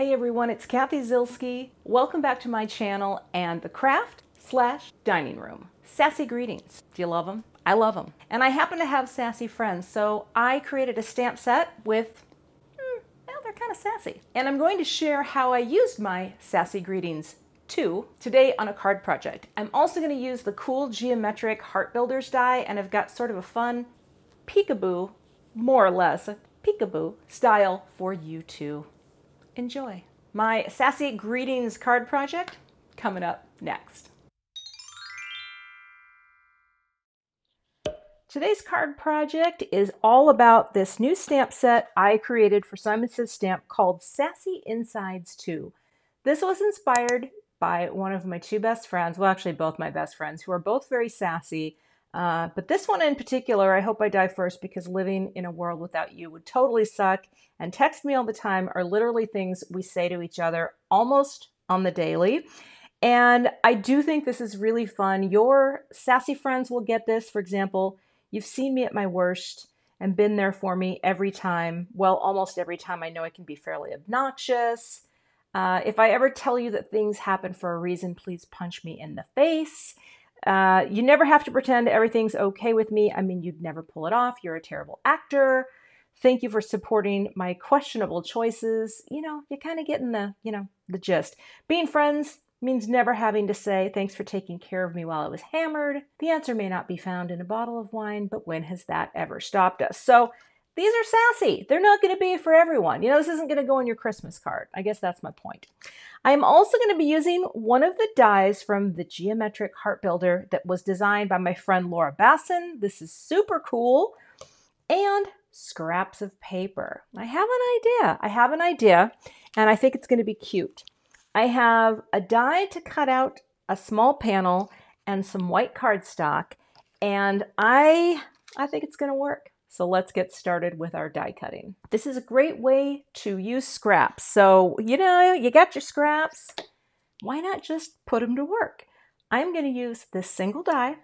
Hey everyone, it's Cathy Zielske. Welcome back to my channel and the craft/dining room. Sassy Greetings. Do you love them? I love them. And I happen to have sassy friends, so I created a stamp set with, well, they're kind of sassy. And I'm going to share how I used my Sassy Greetings 2 today on a card project. I'm also going to use the cool Geometric Heart Builders die, and I've got sort of a fun peekaboo, more or less, peekaboo style for you too. Enjoy. My Sassy Greetings card project coming up next. Today's card project is all about this new stamp set I created for Simon Says Stamp called Sassy Insides 2. This was inspired by one of my two best friends, well actually both my best friends, who are both very sassy. But this one in particular, I hope I die first, because living in a world without you would totally suck, and text me all the time are literally things we say to each other almost on the daily. And I do think this is really fun. Your sassy friends will get this. For example, you've seen me at my worst and been there for me every time. Well, almost every time. I know I can be fairly obnoxious. If I ever tell you that things happen for a reason, please punch me in the face. You never have to pretend everything's okay with me. I mean, you'd never pull it off. You're a terrible actor. Thank you for supporting my questionable choices. You know, you're kind of getting the, you know, the gist. Being friends means never having to say, thanks for taking care of me while I was hammered. The answer may not be found in a bottle of wine, but when has that ever stopped us? So these are sassy. They're not going to be for everyone. You know, this isn't going to go on your Christmas card. I guess that's my point. I'm also going to be using one of the dies from the Geometric Heart Builder that was designed by my friend Laura Bassen. This is super cool. And scraps of paper. I have an idea. And I think it's going to be cute. I have a die to cut out a small panel and some white cardstock. And I think it's going to work. So let's get started with our die cutting. This is a great way to use scraps. So, you know, you got your scraps, why not just put them to work? I'm going to use this single die,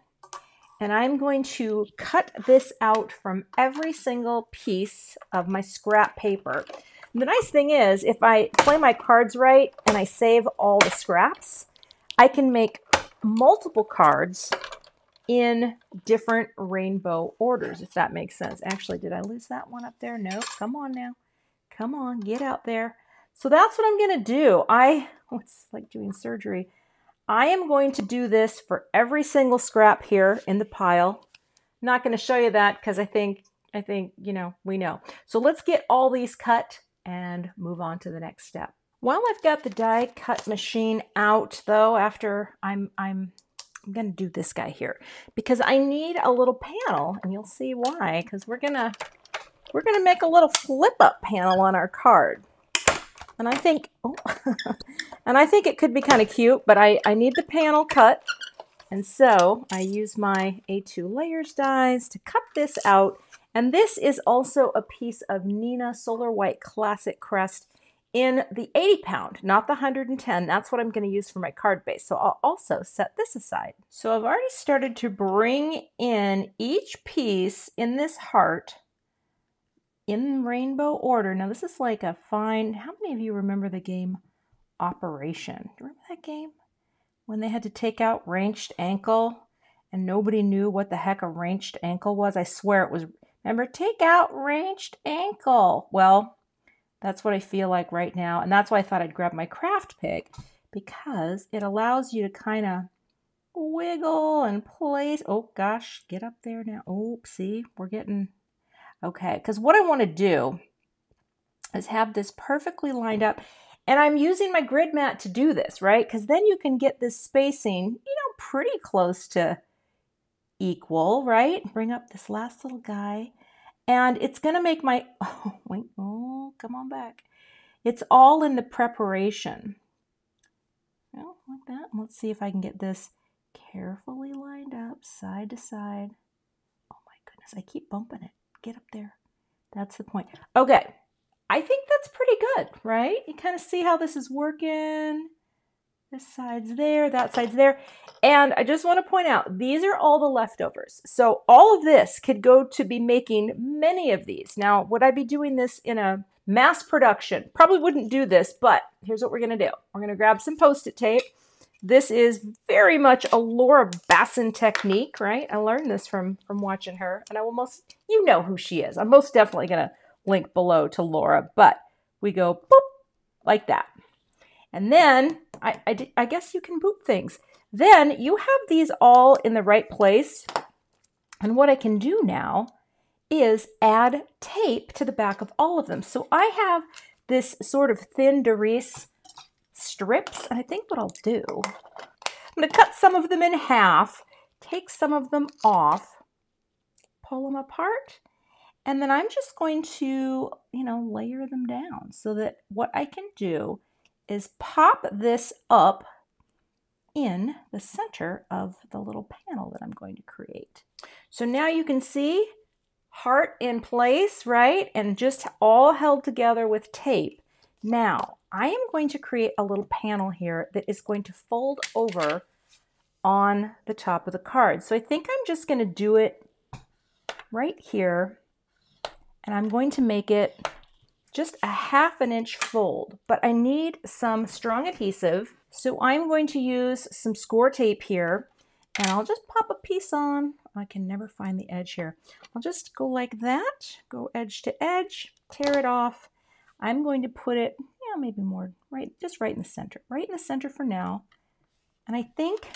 and I'm going to cut this out from every single piece of my scrap paper. And the nice thing is, if I play my cards right and I save all the scraps, I can make multiple cards in different rainbow orders, if that makes sense. Actually, did I lose that one up there? No, come on now. Come on, get out there. So that's what I'm gonna do. It's like doing surgery. I am going to do this for every single scrap here in the pile. Not gonna show you that because I think, you know, we know. So let's get all these cut and move on to the next step. While I've got the die cut machine out though, after I'm going to do this guy here because I need a little panel, and you'll see why, because we're going to make a little flip up panel on our card. And I think, oh, and I think it could be kind of cute, but I need the panel cut. And so I use my A2 layers dies to cut this out. And this is also a piece of Neenah Solar White Classic Crest in the 80-pound, not the 110. That's what I'm going to use for my card base. So I'll also set this aside. So I've already started to bring in each piece in this heart in rainbow order. Now this is like a fine, how many of you remember the game Operation? Do you remember that game? When they had to take out wrenched ankle and nobody knew what the heck a wrenched ankle was. I swear it was, remember, take out wrenched ankle. Well, that's what I feel like right now. And that's why I thought I'd grab my craft pick, because it allows you to kind of wiggle and place. Oh gosh, get up there now. Oh, see, we're getting, okay. Because what I want to do is have this perfectly lined up. And I'm using my grid mat to do this, right? Because then you can get this spacing, you know, pretty close to equal, right? Bring up this last little guy. And it's going to make my, oh, wait, oh, come on back. It's all in the preparation. Well, like that. Let's see if I can get this carefully lined up side to side. Oh my goodness, I keep bumping it. Get up there. That's the point. Okay. I think that's pretty good, right? You kind of see how this is working. This side's there, that side's there. And I just want to point out, these are all the leftovers. So all of this could go to be making many of these. Now, would I be doing this in a mass production. Probably wouldn't do this, but here's what we're going to do. We're going to grab some Post-it tape. This is very much a Laura Bassen technique, right? I learned this from watching her, and I will most, you know who she is. I'm most definitely going to link below to Laura, but we go boop, like that. And then, I guess you can boop things. Then you have these all in the right place. And what I can do now is add tape to the back of all of them. So I have this sort of thin Darice strips, and I think what I'll do, I'm going to cut some of them in half, take some of them off, pull them apart, and then I'm just going to, you know, layer them down so that what I can do is pop this up in the center of the little panel that I'm going to create. So now you can see heart in place, right? And just all held together with tape. Now, I am going to create a little panel here that is going to fold over on the top of the card. So I think I'm just going to do it right here, and I'm going to make it just a ½ inch fold, but I need some strong adhesive. So I'm going to use some score tape here, and I'll just pop a piece on. I can never find the edge here. I'll just go like that, go edge to edge, tear it off. I'm going to put it, you know, maybe more right, just right in the center for now. And I think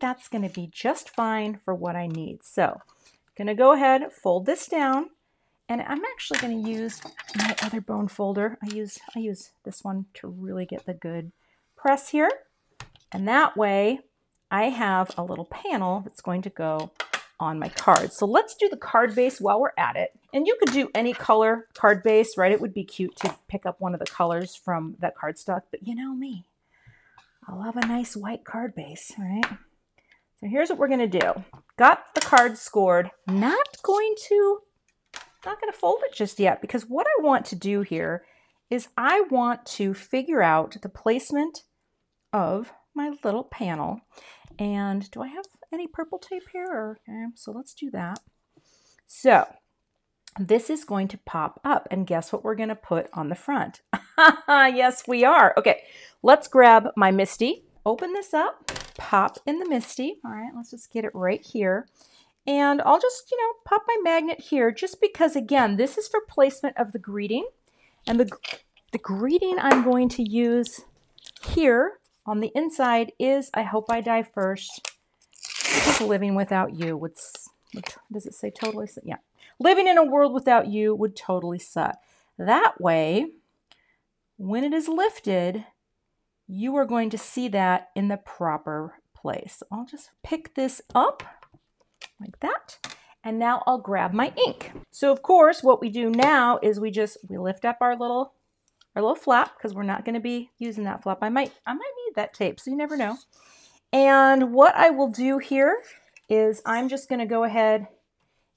that's going to be just fine for what I need. So I'm going to go ahead, fold this down. And I'm actually going to use my other bone folder. I use this one to really get the good press here. And that way I have a little panel that's going to go on my card. So let's do the card base while we're at it. And you could do any color card base, right? It would be cute to pick up one of the colors from that cardstock, but you know me, I love a nice white card base, right? So here's what we're going to do. Got the card scored. Not going to fold it just yet, because what I want to do here is I want to figure out the placement of my little panel. And do I have any purple tape here? Okay, so let's do that. So this is going to pop up, and guess what we're going to put on the front? Yes, we are. Okay, let's grab my MISTI, open this up, pop in the MISTI. All right, let's just get it right here. And I'll just, you know, pop my magnet here just because, again, this is for placement of the greeting. And the greeting I'm going to use here on the inside is, I hope I die first, living without you would, does it say totally suck? Yeah. Living in a world without you would totally suck. That way, when it is lifted, you are going to see that in the proper place. I'll just pick this up like that. And now I'll grab my ink. So of course, what we do now is we lift up our little flap, because we're not going to be using that flap. I might need that tape, so you never know. And what I will do here is I'm just going to go ahead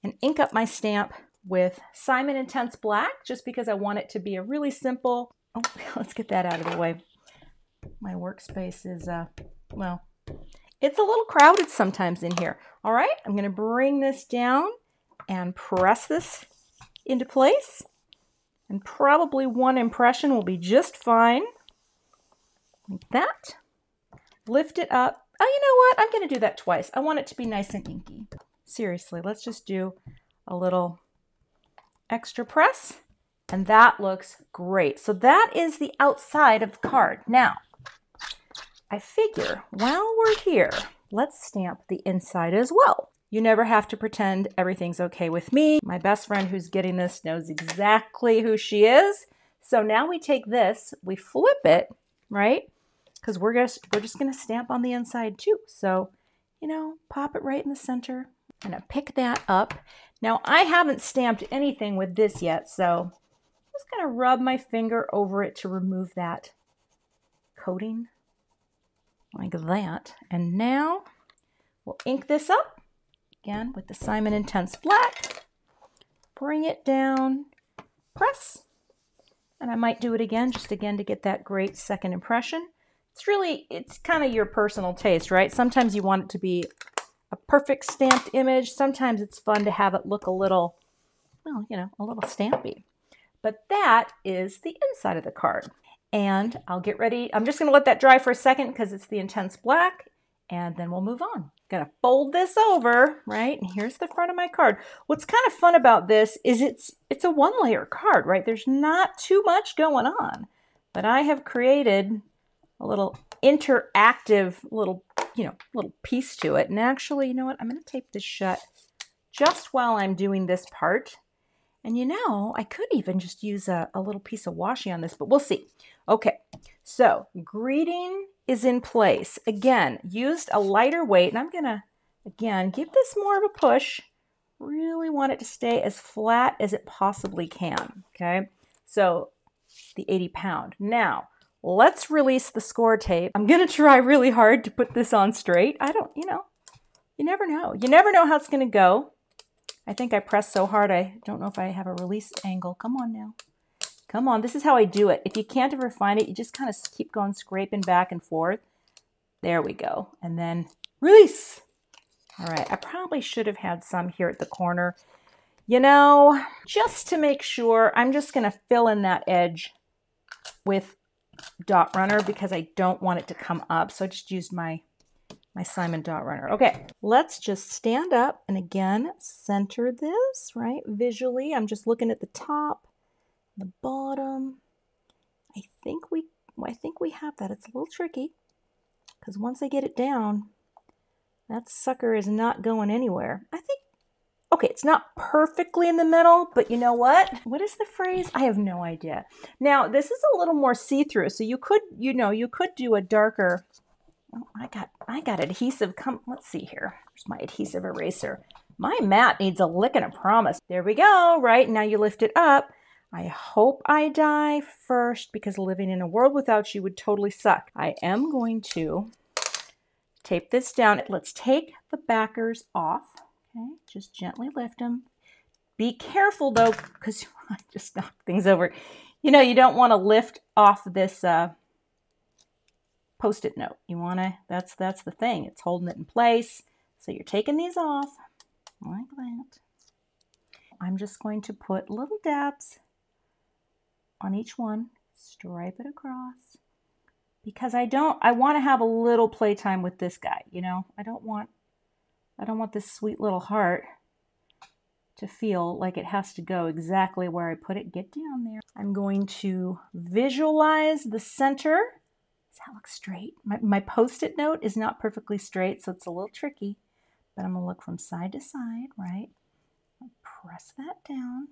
and ink up my stamp with Simon Intense Black, just because I want it to be a really simple, oh, let's get that out of the way. My workspace is, well, it's a little crowded sometimes in here. All right, I'm gonna bring this down and press this into place. And probably one impression will be just fine. Like that. Lift it up. Oh, you know what? I'm gonna do that twice. I want it to be nice and inky. Seriously, let's just do a little extra press. And that looks great. So that is the outside of the card. Now, I figure while we're here, let's stamp the inside as well. You never have to pretend everything's okay with me. My best friend who's getting this knows exactly who she is. So now we take this, we flip it, right? Because we're just gonna stamp on the inside too. So, you know, pop it right in the center. I'm gonna pick that up. Now I haven't stamped anything with this yet, so I'm just gonna rub my finger over it to remove that coating. Like that. And now we'll ink this up again with the Simon Intense Black, bring it down, press, and I might do it again, just again to get that great second impression. It's kind of your personal taste, right? Sometimes you want it to be a perfect stamped image. Sometimes it's fun to have it look a little, well, you know, a little stampy. But that is the inside of the card. And I'll get ready. I'm just going to let that dry for a second because it's the intense black, and then we'll move on. Gonna fold this over, right? And here's the front of my card. What's kind of fun about this is it's a one-layer card, right? There's not too much going on, but I have created a little interactive little piece to it. And actually, you know what? I'm gonna tape this shut just while I'm doing this part. And you know, I could even just use a little piece of washi on this, but we'll see. Okay, so greeting is in place. Again, used a lighter weight, and I'm gonna, again, give this more of a push. Really want it to stay as flat as it possibly can, okay? So the 80 pound. Now, let's release the score tape. I'm gonna try really hard to put this on straight. I don't, you never know. You never know how it's gonna go. I think I pressed so hard, I don't know if I have a release angle. Come on now. Come on. This is how I do it. If you can't ever find it, you just kind of keep going, scraping back and forth. There we go. And then release. All right. I probably should have had some here at the corner. You know, just to make sure, I'm just going to fill in that edge with dot runner because I don't want it to come up. So I just used my Simon dot runner. Okay, let's just stand up and again, center this, right? Visually, I'm just looking at the top, the bottom. I think we have that. It's a little tricky because once I get it down, that sucker is not going anywhere. I think, okay, it's not perfectly in the middle, but you know what? What is the phrase? I have no idea. Now, this is a little more see-through, so you could, you could do a darker. Oh, I got adhesive. Come, let's see here. Here's my adhesive eraser. My mat needs a lick and a promise. There we go, right? Now you lift it up. I hope I die first because living in a world without you would totally suck. I am going to tape this down. Let's take the backers off. Okay, just gently lift them. Be careful though, because I just knocked things over. You know, you don't want to lift off this, Post-it note. You want to, that's the thing. It's holding it in place. So you're taking these off like that. I'm just going to put little dabs on each one, stripe it across because I want to have a little playtime with this guy. You know, I don't want this sweet little heart to feel like it has to go exactly where I put it. Get down there. I'm going to visualize the center. Does that look straight? My Post-it note is not perfectly straight, so it's a little tricky, but I'm gonna look from side to side, right? Press that down.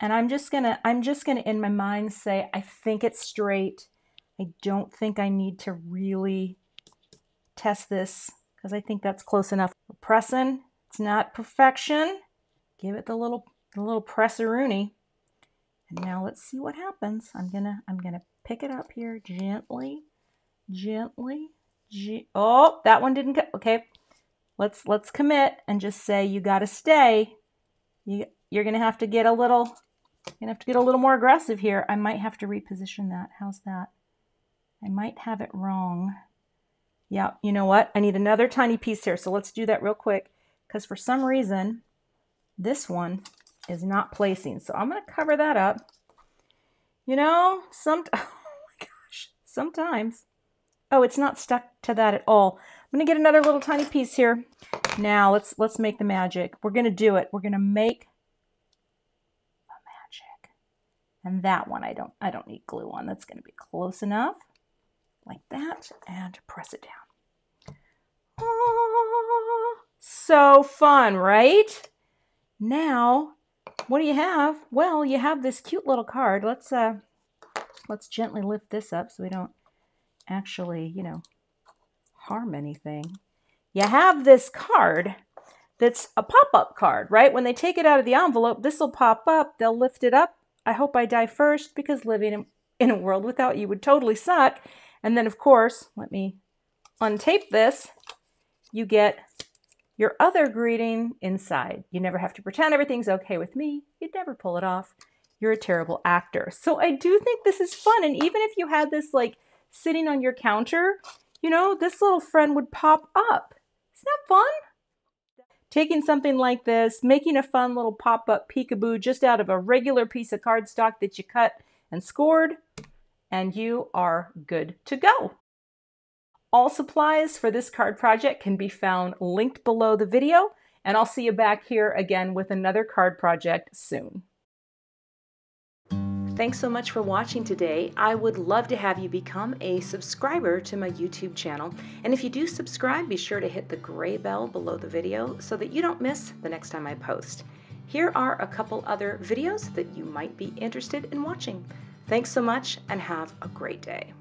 And I'm just gonna in my mind say, I think it's straight. I don't think I need to really test this because I think that's close enough. We're pressing, it's not perfection. Give it the little presseroonie. And now let's see what happens. I'm gonna pick it up here gently, gently. Oh, that one didn't go. Okay, let's commit and just say you got to stay. You're gonna have to get a little. Gonna have to get a little more aggressive here. I might have to reposition that. How's that? I might have it wrong. Yeah, you know what? I need another tiny piece here. So let's do that real quick because for some reason, this one is not placing. So I'm gonna cover that up. You know, sometimes, oh, it's not stuck to that at all. I'm going to get another little tiny piece here. Now let's make the magic. We're going to do it. We're going to make the magic. And that one, I don't need glue on. That's going to be close enough like that and press it down. Oh, so fun, right? Now, what do you have? Well, you have this cute little card. Let's gently lift this up so we don't actually, harm anything. You have this card that's a pop-up card, right? When they take it out of the envelope, this will pop up. They'll lift it up. I hope I die first because living in a world without you would totally suck. And then, of course, let me untape this. You get your other greeting inside. You never have to pretend everything's okay with me. You'd never pull it off. You're a terrible actor. So I do think this is fun. And even if you had this like sitting on your counter, this little friend would pop up. Isn't that fun? Taking something like this, making a fun little pop-up peekaboo just out of a regular piece of cardstock that you cut and scored, and you are good to go. All supplies for this card project can be found linked below the video, and I'll see you back here again with another card project soon. Thanks so much for watching today. I would love to have you become a subscriber to my YouTube channel. And if you do subscribe, be sure to hit the gray bell below the video so that you don't miss the next time I post. Here are a couple other videos that you might be interested in watching. Thanks so much and have a great day.